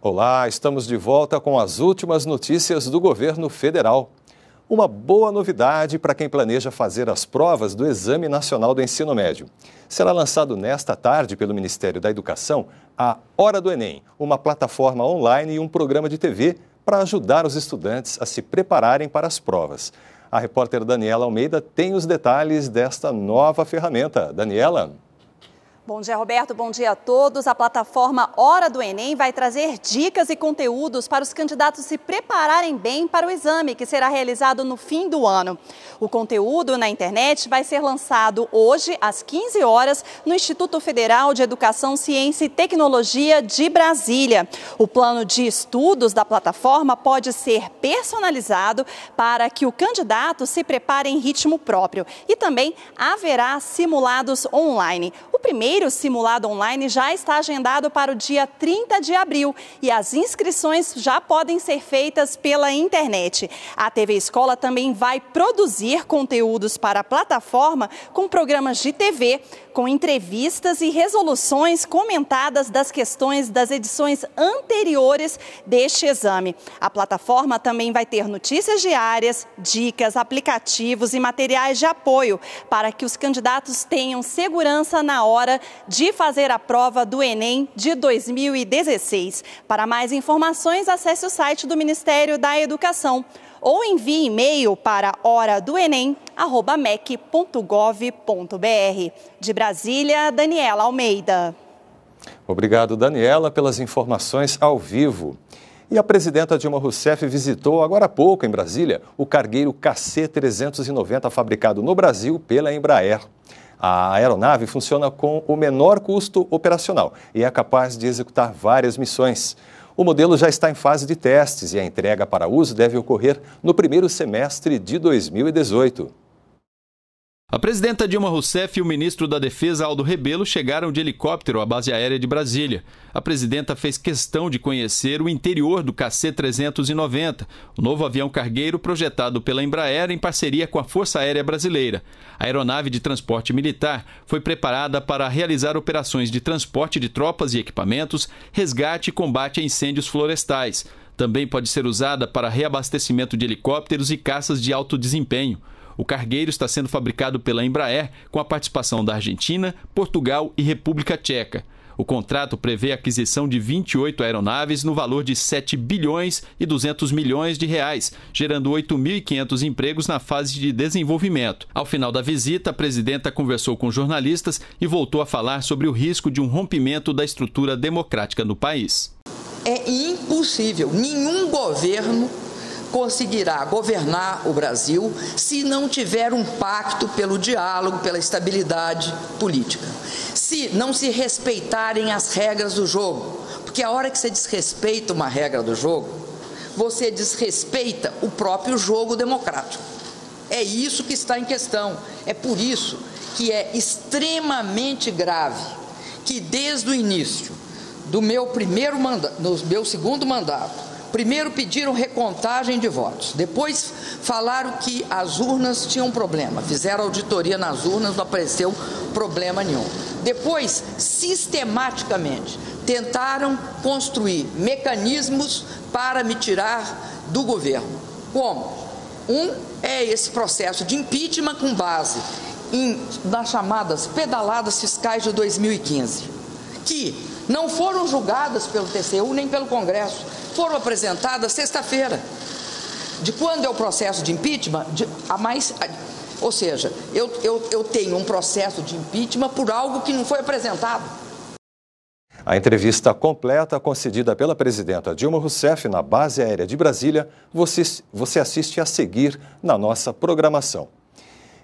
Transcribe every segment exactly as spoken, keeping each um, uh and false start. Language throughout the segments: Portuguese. Olá, estamos de volta com as últimas notícias do governo federal. Uma boa novidade para quem planeja fazer as provas do Exame Nacional do Ensino Médio. Será lançado nesta tarde pelo Ministério da Educação a Hora do Enem, uma plataforma online e um programa de T V para ajudar os estudantes a se prepararem para as provas. A repórter Daniela Almeida tem os detalhes desta nova ferramenta. Daniela? Bom dia, Roberto. Bom dia a todos. A plataforma Hora do Enem vai trazer dicas e conteúdos para os candidatos se prepararem bem para o exame, que será realizado no fim do ano. O conteúdo na internet vai ser lançado hoje, às quinze horas, no Instituto Federal de Educação, Ciência e Tecnologia de Brasília. O plano de estudos da plataforma pode ser personalizado para que o candidato se prepare em ritmo próprio. E também haverá simulados online. O primeiro O primeiro simulado online já está agendado para o dia trinta de abril e as inscrições já podem ser feitas pela internet. A T V Escola também vai produzir conteúdos para a plataforma com programas de T V, com entrevistas e resoluções comentadas das questões das edições anteriores deste exame. A plataforma também vai ter notícias diárias, dicas, aplicativos e materiais de apoio para que os candidatos tenham segurança na hora de fazer a prova do Enem de dois mil e dezesseis. Para mais informações, acesse o site do Ministério da Educação ou envie e-mail para hora do enem arroba mec ponto gov ponto br. De Brasília, Daniela Almeida. Obrigado, Daniela, pelas informações ao vivo. E a presidenta Dilma Rousseff visitou agora há pouco, em Brasília, o cargueiro K C trezentos e noventa fabricado no Brasil pela Embraer. A aeronave funciona com o menor custo operacional e é capaz de executar várias missões. O modelo já está em fase de testes e a entrega para uso deve ocorrer no primeiro semestre de dois mil e dezoito. A presidenta Dilma Rousseff e o ministro da Defesa, Aldo Rebelo, chegaram de helicóptero à base aérea de Brasília. A presidenta fez questão de conhecer o interior do K C trezentos e noventa, o novo avião cargueiro projetado pela Embraer em parceria com a Força Aérea Brasileira. A aeronave de transporte militar foi preparada para realizar operações de transporte de tropas e equipamentos, resgate e combate a incêndios florestais. Também pode ser usada para reabastecimento de helicópteros e caças de alto desempenho. O cargueiro está sendo fabricado pela Embraer com a participação da Argentina, Portugal e República Tcheca. O contrato prevê a aquisição de vinte e oito aeronaves no valor de sete bilhões e duzentos milhões de reais, gerando oito mil e quinhentos empregos na fase de desenvolvimento. Ao final da visita, a presidenta conversou com jornalistas e voltou a falar sobre o risco de um rompimento da estrutura democrática no país. É impossível, nenhum governo conseguirá governar o Brasil se não tiver um pacto pelo diálogo, pela estabilidade política. Se não se respeitarem as regras do jogo, porque a hora que você desrespeita uma regra do jogo, você desrespeita o próprio jogo democrático. É isso que está em questão. É por isso que é extremamente grave que desde o início do meu primeiro mandato, do meu segundo mandato, primeiro pediram recontagem de votos, depois falaram que as urnas tinham problema, fizeram auditoria nas urnas, não apareceu problema nenhum. Depois, sistematicamente, tentaram construir mecanismos para me tirar do governo. Como? Um é esse processo de impeachment com base em, nas chamadas pedaladas fiscais de dois mil e quinze, que não foram julgadas pelo T C U nem pelo Congresso, foram apresentadas sexta-feira. De quando é o processo de impeachment, de, a mais, a, ou seja, eu, eu, eu tenho um processo de impeachment por algo que não foi apresentado. A entrevista completa concedida pela presidenta Dilma Rousseff na base aérea de Brasília, você, você assiste a seguir na nossa programação.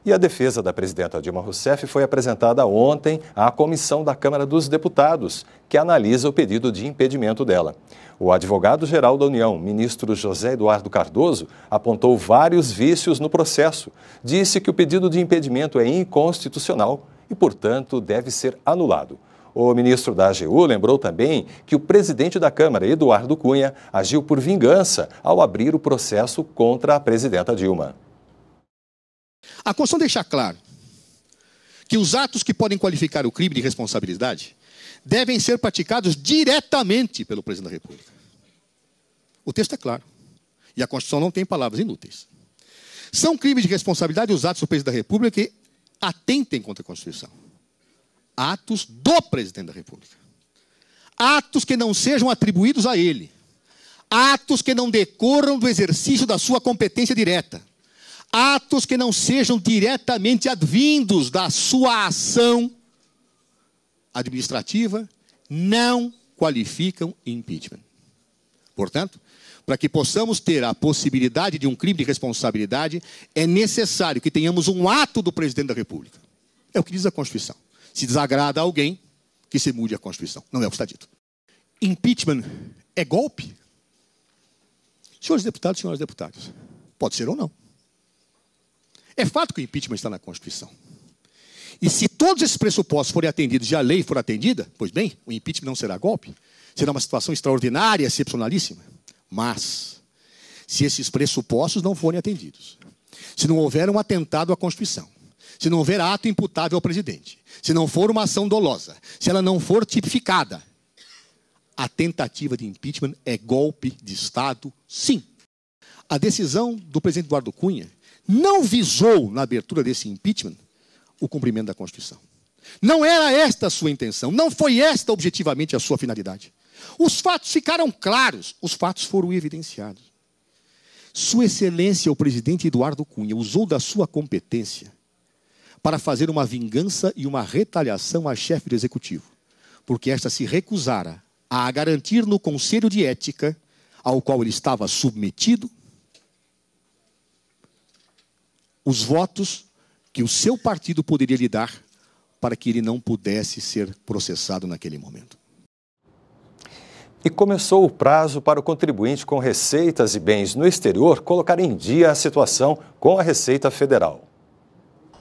E a defesa da presidenta Dilma Rousseff foi apresentada ontem à Comissão da Câmara dos Deputados, que analisa o pedido de impedimento dela. O advogado-geral da União, ministro José Eduardo Cardozo, apontou vários vícios no processo. Disse que o pedido de impedimento é inconstitucional e, portanto, deve ser anulado. O ministro da A G U lembrou também que o presidente da Câmara, Eduardo Cunha, agiu por vingança ao abrir o processo contra a presidenta Dilma. A Constituição deixa claro que os atos que podem qualificar o crime de responsabilidade devem ser praticados diretamente pelo presidente da República. O texto é claro. E a Constituição não tem palavras inúteis. São crimes de responsabilidade os atos do presidente da República que atentem contra a Constituição. Atos do presidente da República. Atos que não sejam atribuídos a ele. Atos que não decorram do exercício da sua competência direta. Atos que não sejam diretamente advindos da sua ação administrativa não qualificam impeachment. Portanto, para que possamos ter a possibilidade de um crime de responsabilidade, é necessário que tenhamos um ato do presidente da República. É o que diz a Constituição. Se desagrada a alguém, que se mude a Constituição. Não é o que está dito. Impeachment é golpe? Senhores deputados, senhoras deputadas, pode ser ou não. É fato que o impeachment está na Constituição. E se todos esses pressupostos forem atendidos e a lei for atendida, pois bem, o impeachment não será golpe. Será uma situação extraordinária, excepcionalíssima. Mas, se esses pressupostos não forem atendidos, se não houver um atentado à Constituição, se não houver ato imputável ao presidente, se não for uma ação dolosa, se ela não for tipificada, a tentativa de impeachment é golpe de Estado, sim. A decisão do presidente Eduardo Cunha não visou, na abertura desse impeachment, o cumprimento da Constituição. Não era esta a sua intenção, não foi esta objetivamente a sua finalidade. Os fatos ficaram claros, os fatos foram evidenciados. Sua Excelência, o presidente Eduardo Cunha, usou da sua competência para fazer uma vingança e uma retaliação à chefe do Executivo, porque esta se recusara a garantir no Conselho de Ética, ao qual ele estava submetido, os votos que o seu partido poderia lhe dar para que ele não pudesse ser processado naquele momento. E começou o prazo para o contribuinte com receitas e bens no exterior colocar em dia a situação com a Receita Federal.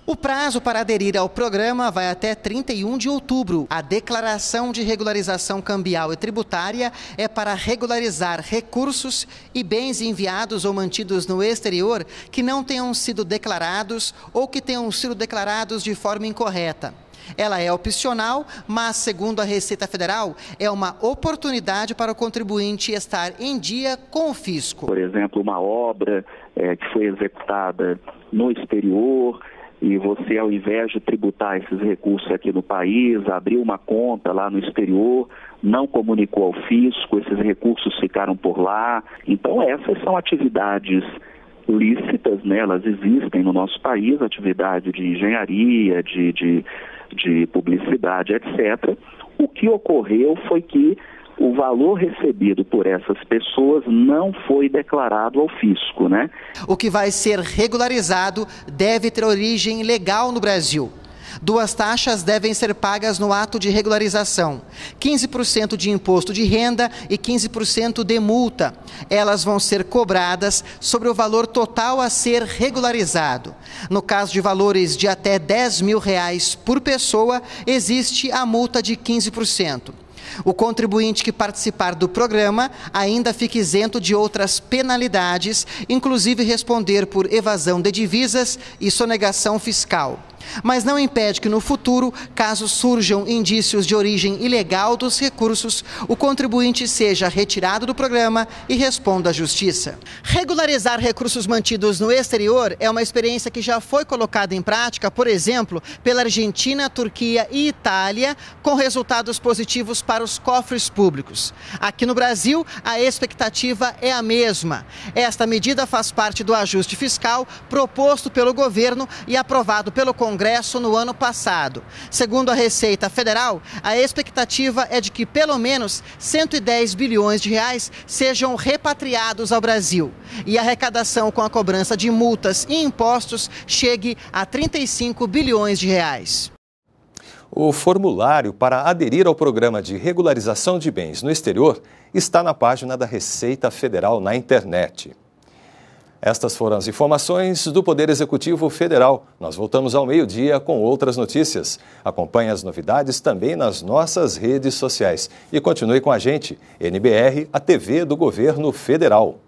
O prazo para aderir ao programa vai até trinta e um de outubro. A Declaração de Regularização Cambial e Tributária é para regularizar recursos e bens enviados ou mantidos no exterior que não tenham sido declarados ou que tenham sido declarados de forma incorreta. Ela é opcional, mas, segundo a Receita Federal, é uma oportunidade para o contribuinte estar em dia com o fisco. Por exemplo, uma obra é, que foi executada no exterior... E você, ao invés de tributar esses recursos aqui no país, abriu uma conta lá no exterior, não comunicou ao fisco, esses recursos ficaram por lá. Então, essas são atividades lícitas, né? Elas existem no nosso país, atividade de engenharia, de, de, de publicidade, etcétera. O que ocorreu foi que o valor recebido por essas pessoas não foi declarado ao fisco, né? O que vai ser regularizado deve ter origem legal no Brasil. Duas taxas devem ser pagas no ato de regularização: quinze por cento de imposto de renda e quinze por cento de multa. Elas vão ser cobradas sobre o valor total a ser regularizado. No caso de valores de até dez mil reais por pessoa, existe a multa de quinze por cento. O contribuinte que participar do programa ainda fica isento de outras penalidades, inclusive responder por evasão de divisas e sonegação fiscal. Mas não impede que no futuro, caso surjam indícios de origem ilegal dos recursos, o contribuinte seja retirado do programa e responda à justiça. Regularizar recursos mantidos no exterior é uma experiência que já foi colocada em prática, por exemplo, pela Argentina, Turquia e Itália, com resultados positivos para os cofres públicos. Aqui no Brasil, a expectativa é a mesma. Esta medida faz parte do ajuste fiscal proposto pelo governo e aprovado pelo Congresso. Congresso no ano passado. Segundo a Receita Federal, a expectativa é de que pelo menos cento e dez bilhões de reais sejam repatriados ao Brasil e a arrecadação com a cobrança de multas e impostos chegue a trinta e cinco bilhões de reais. O formulário para aderir ao programa de regularização de bens no exterior está na página da Receita Federal na internet. Estas foram as informações do Poder Executivo Federal. Nós voltamos ao meio-dia com outras notícias. Acompanhe as novidades também nas nossas redes sociais. E continue com a gente, N B R, a T V do Governo Federal.